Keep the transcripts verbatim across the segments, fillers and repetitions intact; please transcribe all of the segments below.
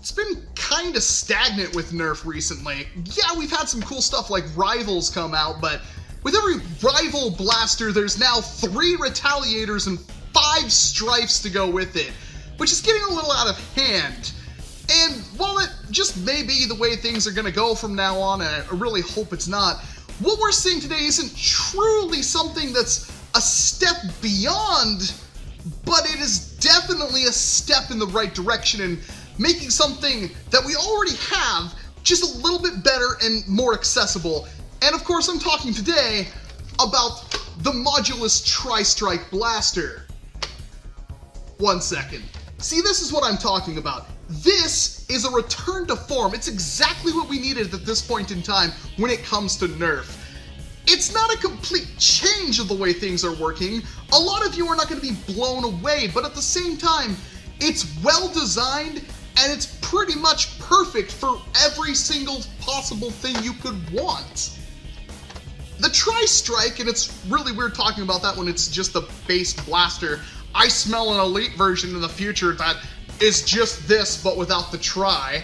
It's been kind of stagnant with Nerf recently. Yeah, we've had some cool stuff like Rivals come out, but with every Rival blaster, there's now three Retaliators and five Strifes to go with it, which is getting a little out of hand. And while it just may be the way things are going to go from now on, and I really hope it's not, what we're seeing today isn't truly something that's a step beyond, but it is definitely a step in the right direction and making something that we already have just a little bit better and more accessible. And of course, I'm talking today about the Modulus Tri-Strike Blaster. One second. See, this is what I'm talking about. This is a return to form. It's exactly what we needed at this point in time when it comes to Nerf. It's not a complete change of the way things are working. A lot of you are not going to be blown away, but at the same time, it's well designed and it's pretty much perfect for every single possible thing you could want. The Tri-Strike, and it's really weird talking about that when it's just a base blaster. I smell an Elite version in the future that is just this, but without the tri,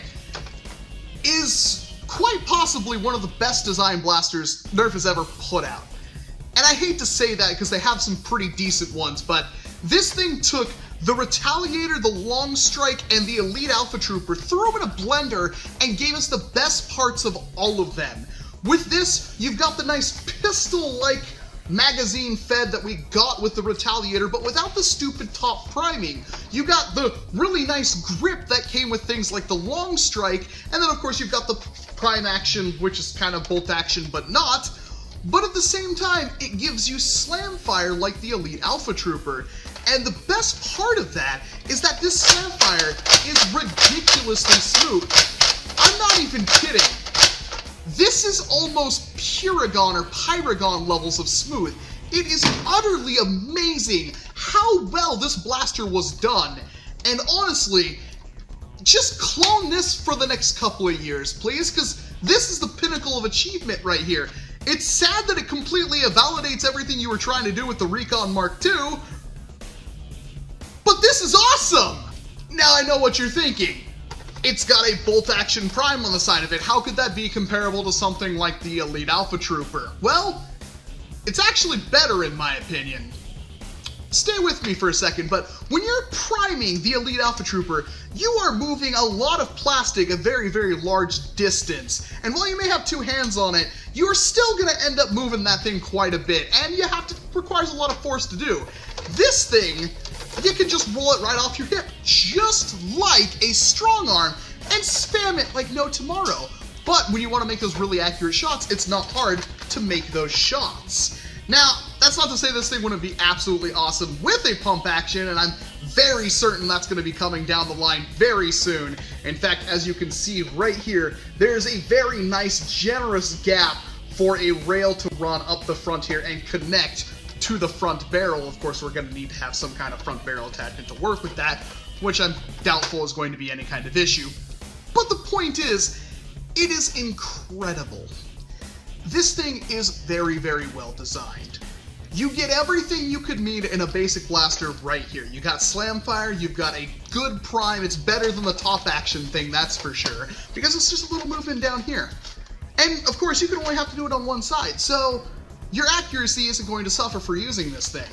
is quite possibly one of the best design blasters Nerf has ever put out. And I hate to say that because they have some pretty decent ones, but this thing took the Retaliator, the Long Strike, and the Elite Alpha Trooper, threw them in a blender, and gave us the best parts of all of them. With this, you've got the nice pistol-like magazine fed that we got with the Retaliator, but without the stupid top priming. You got the really nice grip that came with things like the Long Strike, and then of course you've got the prime action, which is kind of bolt action but not, but at the same time it gives you slam fire like the Elite Alpha Trooper. And the best part of that is that this slam fire is ridiculously smooth. I'm not even kidding. This is almost Pyragon or Pyragon levels of smooth. It is utterly amazing how well this blaster was done. And honestly, just clone this for the next couple of years, please, because this is the pinnacle of achievement right here. It's sad that it completely invalidates everything you were trying to do with the Recon Mark two, but this is awesome! Now I know what you're thinking. It's got a bolt-action prime on the side of it. How could that be comparable to something like the Elite Alpha Trooper? Well, it's actually better in my opinion. Stay with me for a second, but when you're priming the Elite Alpha Trooper, you are moving a lot of plastic a very, very large distance. And while you may have two hands on it, you're still gonna end up moving that thing quite a bit, and you have to, requires a lot of force to do. This thing, you can just roll it right off your hip, just like a strong arm, and spam it like no tomorrow. But when you want to make those really accurate shots, it's not hard to make those shots. Now, that's not to say this thing wouldn't be absolutely awesome with a pump action, and I'm very certain that's going to be coming down the line very soon. In fact, as you can see right here, there's a very nice, generous gap for a rail to run up the front here and connect to the front barrel. Of course, we're going to need to have some kind of front barrel attachment to work with that, which I'm doubtful is going to be any kind of issue. But the point is, it is incredible. This thing is very, very well designed. You get everything you could need in a basic blaster right here. You got slam fire, you've got a good prime. It's better than the top action thing, that's for sure, because it's just a little movement down here. And of course, you can only have to do it on one side, so your accuracy isn't going to suffer for using this thing.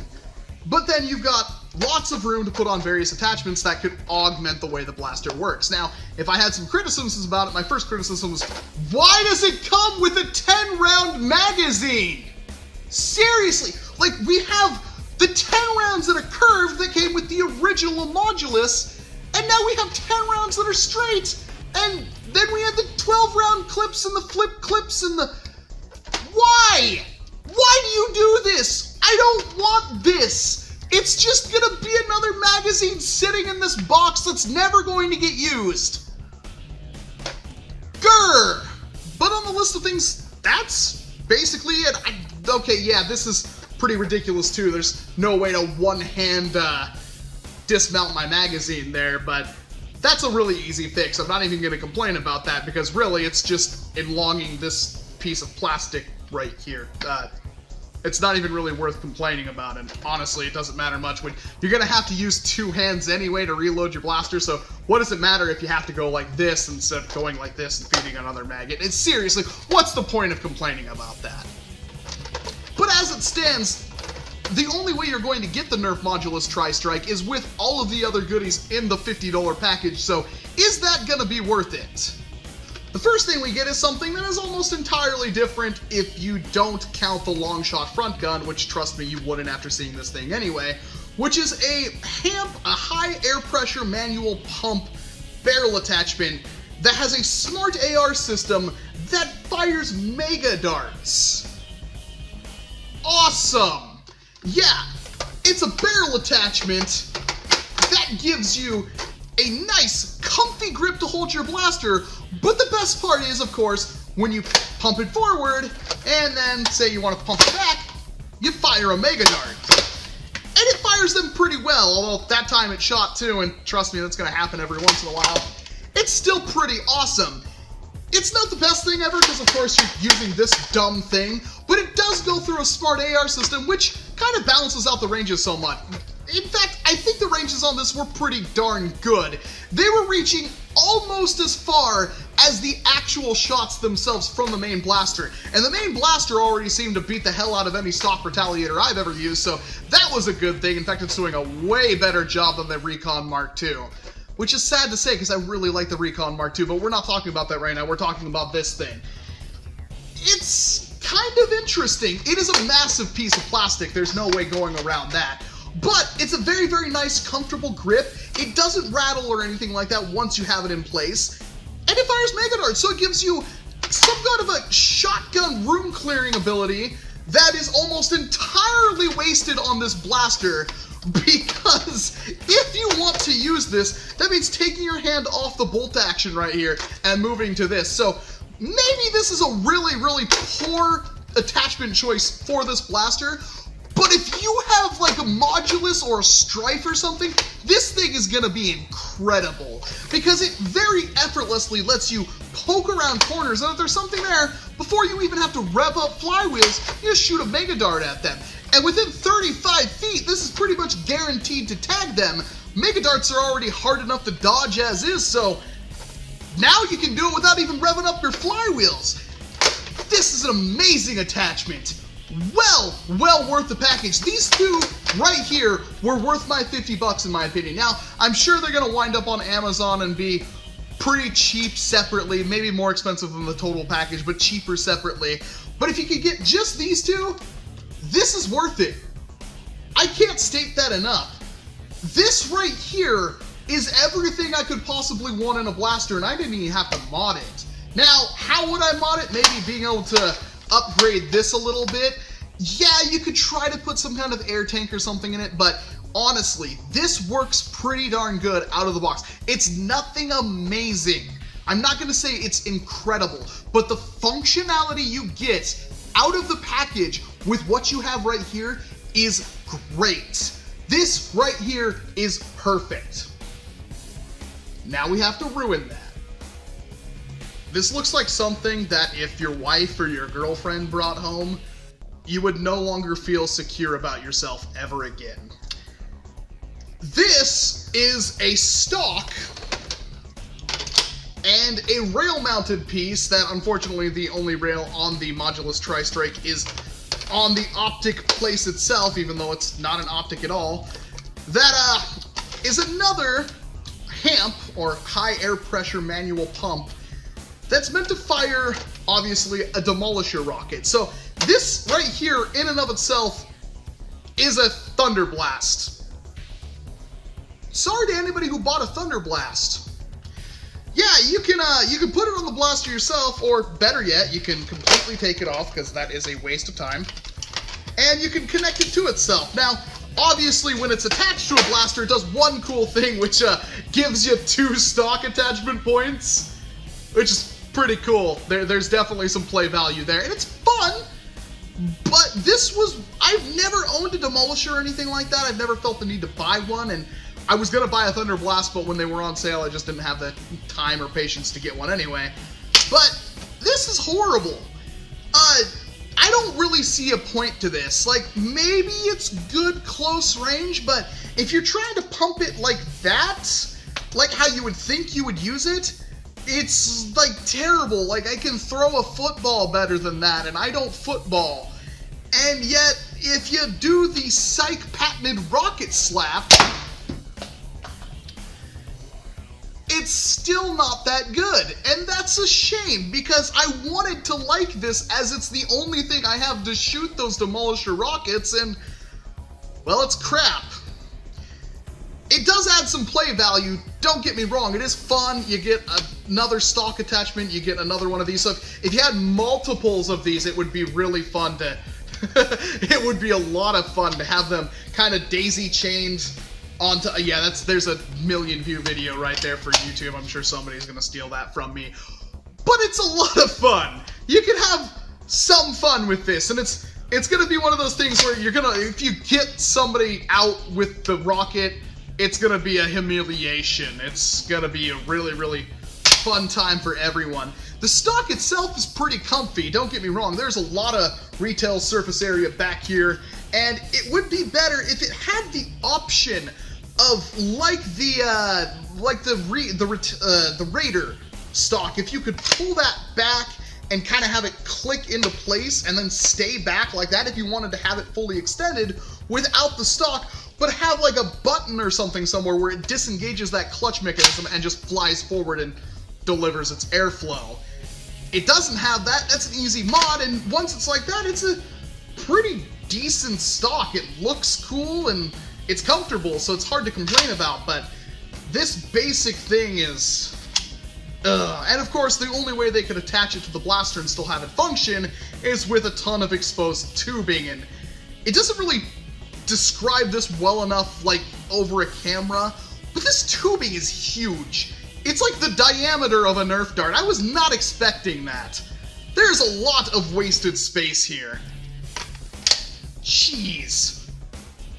But then you've got lots of room to put on various attachments that could augment the way the blaster works. Now, if I had some criticisms about it, my first criticism was, why does it come with a ten round magazine? Seriously, like, we have the ten rounds that are curved that came with the original Modulus, and now we have ten rounds that are straight, and then we had the twelve round clips and the flip clips and the... Why? Why do you do this? I don't want this. It's just gonna be another magazine sitting in this box that's never going to get used. Grr. But on the list of things, that's basically it. I, okay, yeah, this is pretty ridiculous too. There's no way to one-hand uh, dismount my magazine there, but that's a really easy fix. I'm not even gonna complain about that because really it's just elonging this piece of plastic right here. Uh, it's not even really worth complaining about, and honestly, it doesn't matter much when you're gonna have to use two hands anyway to reload your blaster, so what does it matter if you have to go like this instead of going like this and feeding another maggot? And seriously, what's the point of complaining about that? But as it stands, the only way you're going to get the Nerf Modulus Tri-Strike is with all of the other goodies in the fifty dollar package, so is that gonna be worth it? The first thing we get is something that is almost entirely different if you don't count the long shot front gun, which trust me, you wouldn't after seeing this thing anyway, which is a HAMP, a high air pressure manual pump barrel attachment that has a smart A R system that fires Mega Darts. Awesome! Yeah, it's a barrel attachment that gives you a nice, comfy grip to hold your blaster, but the best part is, of course, when you pump it forward, and then say you want to pump it back, you fire a Mega Dart. And it fires them pretty well, although that time it shot too, and trust me, that's going to happen every once in a while. It's still pretty awesome. It's not the best thing ever, because of course you're using this dumb thing, but it does go through a smart A R system, which kind of balances out the ranges so much. In fact, I think the ranges on this were pretty darn good. They were reaching almost as far as the actual shots themselves from the main blaster. And the main blaster already seemed to beat the hell out of any stock Retaliator I've ever used, so that was a good thing. In fact, it's doing a way better job than the Recon Mark two. Which is sad to say, because I really like the Recon Mark two, but we're not talking about that right now. We're talking about this thing. It's kind of interesting. It is a massive piece of plastic. There's no way going around that. But it's a very, very nice, comfortable grip. It doesn't rattle or anything like that once you have it in place. And it fires Mega Darts, so it gives you some kind of a shotgun room clearing ability that is almost entirely wasted on this blaster, because if you want to use this, that means taking your hand off the bolt action right here and moving to this. So maybe this is a really, really poor attachment choice for this blaster. But if you have like a Modulus or a Strife or something, this thing is going to be incredible, because it very effortlessly lets you poke around corners, and if there's something there, before you even have to rev up flywheels, you just shoot a Mega Dart at them. And within thirty-five feet, this is pretty much guaranteed to tag them. Mega Darts are already hard enough to dodge as is, so now you can do it without even revving up your flywheels. This is an amazing attachment. Well, well worth the package. These two right here were worth my fifty bucks in my opinion. Now, I'm sure they're going to wind up on Amazon and be pretty cheap separately, maybe more expensive than the total package, but cheaper separately. But if you could get just these two, this is worth it. I can't state that enough. This right here is everything I could possibly want in a blaster, and I didn't even have to mod it. Now, how would I mod it? Maybe being able to upgrade this a little bit. Yeah, you could try to put some kind of air tank or something in it, but honestly, this works pretty darn good out of the box. It's nothing amazing. I'm not going to say it's incredible, but the functionality you get out of the package with what you have right here is great. This right here is perfect. Now we have to ruin that. This looks like something that if your wife or your girlfriend brought home, you would no longer feel secure about yourself ever again. This is a stock and a rail-mounted piece that, unfortunately, the only rail on the Modulus Tri-Strike is on the optic place itself, even though it's not an optic at all, that uh, is another HAMP, or high air pressure manual pump, that's meant to fire, obviously, a Demolisher rocket. So this right here, in and of itself, is a Thunder Blast. Sorry to anybody who bought a Thunder Blast. Yeah, you can uh, you can put it on the blaster yourself, or better yet, you can completely take it off, because that is a waste of time. And you can connect it to itself. Now, obviously, when it's attached to a blaster, it does one cool thing, which uh, gives you two stock attachment points, which is pretty cool. There, there's definitely some play value there, and it's fun, but this was, I've never owned a Demolisher or anything like that. I've never felt the need to buy one, and I was going to buy a Thunder Blast, but when they were on sale, I just didn't have the time or patience to get one anyway. But this is horrible. Uh, I don't really see a point to this. Like, maybe it's good close range, but if you're trying to pump it like that, like how you would think you would use it, it's like terrible. Like, I can throw a football better than that, and I don't football. And yet, if you do the psych patented rocket slap, it's still not that good, and that's a shame because I wanted to like this as it's the only thing I have to shoot those Demolisher rockets, and, well, it's crap. It does add some play value, don't get me wrong, it is fun. You get another stock attachment, you get another one of these, so if you had multiples of these, it would be really fun to, it would be a lot of fun to have them kind of daisy-chained. Onto, yeah, that's there's a million view video right there for YouTube. I'm sure somebody's gonna steal that from me. But it's a lot of fun. You can have some fun with this, and it's it's gonna be one of those things where you're gonna, if you get somebody out with the rocket, it's gonna be a humiliation. It's gonna be a really, really fun time for everyone. The stock itself is pretty comfy, don't get me wrong. There's a lot of retail surface area back here, and it would be better if it had the option of like the uh, like the re the uh, the Raider stock, if you could pull that back and kind of have it click into place and then stay back like that, if you wanted to have it fully extended without the stock, but have like a button or something somewhere where it disengages that clutch mechanism and just flies forward and delivers its airflow. It doesn't have that. That's an easy mod, and once it's like that, it's a pretty decent stock. It looks cool and it's comfortable, so it's hard to complain about, but this basic thing is... Ugh. And of course, the only way they could attach it to the blaster and still have it function is with a ton of exposed tubing, and it doesn't really describe this well enough, like, over a camera, but this tubing is huge. It's like the diameter of a Nerf dart. I was not expecting that. There's a lot of wasted space here. Jeez.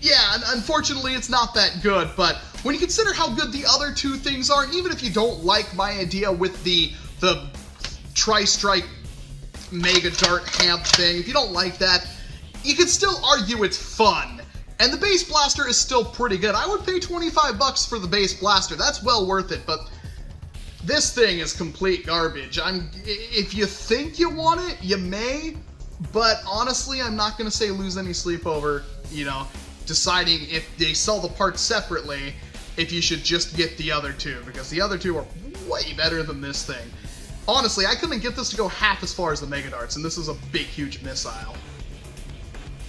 Yeah, and unfortunately it's not that good, but when you consider how good the other two things are, even if you don't like my idea with the the Tri-Strike Mega Dart HAMP thing, if you don't like that, you can still argue it's fun. And the base blaster is still pretty good. I would pay twenty-five bucks for the base blaster. That's well worth it, but this thing is complete garbage. I'm if you think you want it, you may, but honestly, I'm not going to say lose any sleep over, you know, deciding if they sell the parts separately, if you should just get the other two, because the other two are way better than this thing. Honestly, I couldn't get this to go half as far as the Mega Darts, and this is a big, huge missile.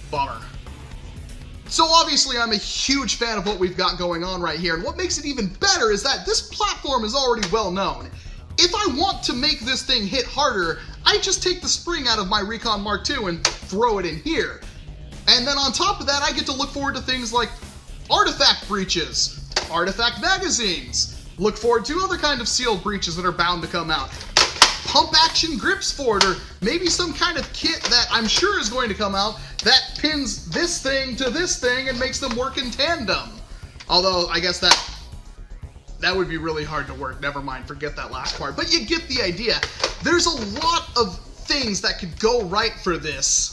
Bummer. So obviously, I'm a huge fan of what we've got going on right here, and what makes it even better is that this platform is already well known. If I want to make this thing hit harder, I just take the spring out of my Recon Mark two and throw it in here. And then on top of that, I get to look forward to things like artifact breaches, artifact magazines, look forward to other kind of sealed breaches that are bound to come out, pump action grips forward, or maybe some kind of kit that I'm sure is going to come out that pins this thing to this thing and makes them work in tandem. Although, I guess that that would be really hard to work. Never mind, forget that last part. But you get the idea. There's a lot of things that could go right for this.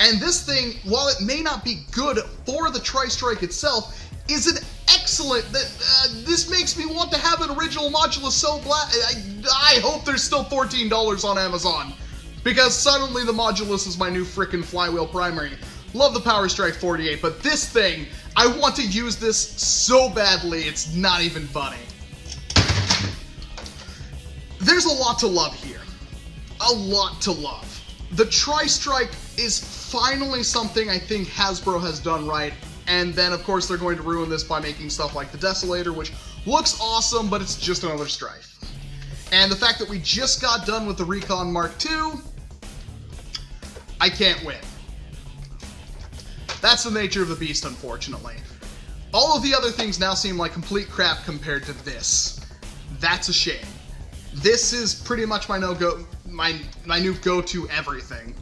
And this thing, while it may not be good for the Tri-Strike itself, is an excellent... Uh, this makes me want to have an original Modulus so black. I, I hope there's still fourteen dollars on Amazon, because suddenly the Modulus is my new frickin' flywheel primary. Love the Power Strike forty-eight, but this thing, I want to use this so badly, it's not even funny. There's a lot to love here. A lot to love. The Tri-Strike is finally something I think Hasbro has done right, and then of course they're going to ruin this by making stuff like the Desolator, which looks awesome, but it's just another Strife. And the fact that we just got done with the Recon Mark two, I can't win. That's the nature of the beast, unfortunately. All of the other things now seem like complete crap compared to this. That's a shame. This is pretty much my no-go, my my new go-to everything.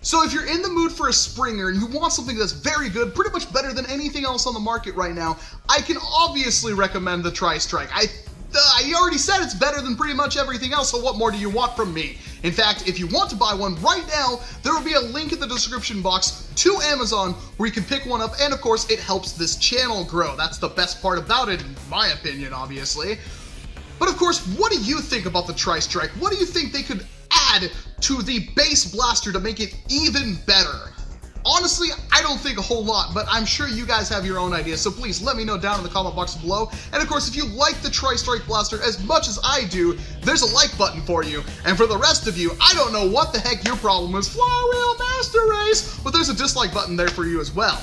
So if you're in the mood for a Springer and you want something that's very good, pretty much better than anything else on the market right now, I can obviously recommend the Tri-Strike. I I already said it's better than pretty much everything else, so what more do you want from me? In fact, if you want to buy one right now, there will be a link in the description box to Amazon where you can pick one up, and of course, it helps this channel grow. That's the best part about it, in my opinion, obviously. But of course, what do you think about the Tri-Strike? What do you think they could add to the base blaster to make it even better? Honestly, I don't think a whole lot, but I'm sure you guys have your own ideas, so please let me know down in the comment box below. And of course, if you like the Tri-Strike Blaster as much as I do, there's a like button for you. And for the rest of you, I don't know what the heck your problem is, Flywheel Master Race, but there's a dislike button there for you as well.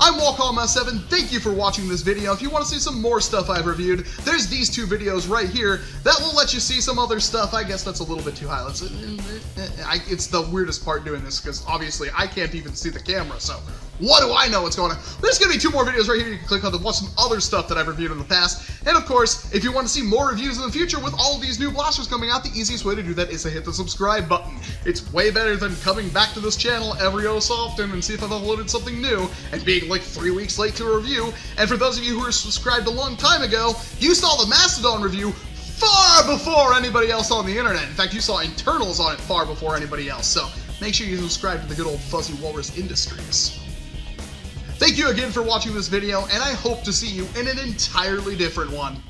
I'm Walcom S seven, thank you for watching this video. If you want to see some more stuff I've reviewed, there's these two videos right here that will let you see some other stuff. I guess that's a little bit too high. Let's, it's the weirdest part doing this because obviously I can't even see the camera, so what do I know what's going on? There's going to be two more videos right here you can click on to watch some other stuff that I've reviewed in the past. And of course, if you want to see more reviews in the future with all these new blasters coming out, the easiest way to do that is to hit the subscribe button. It's way better than coming back to this channel every oh so often and see if I've uploaded something new and being like three weeks late to a review. And for those of you who are subscribed a long time ago, you saw the Mastodon review far before anybody else on the internet. In fact, you saw internals on it far before anybody else. So make sure you subscribe to the good old Fuzzy Walrus Industries. Thank you again for watching this video, and I hope to see you in an entirely different one.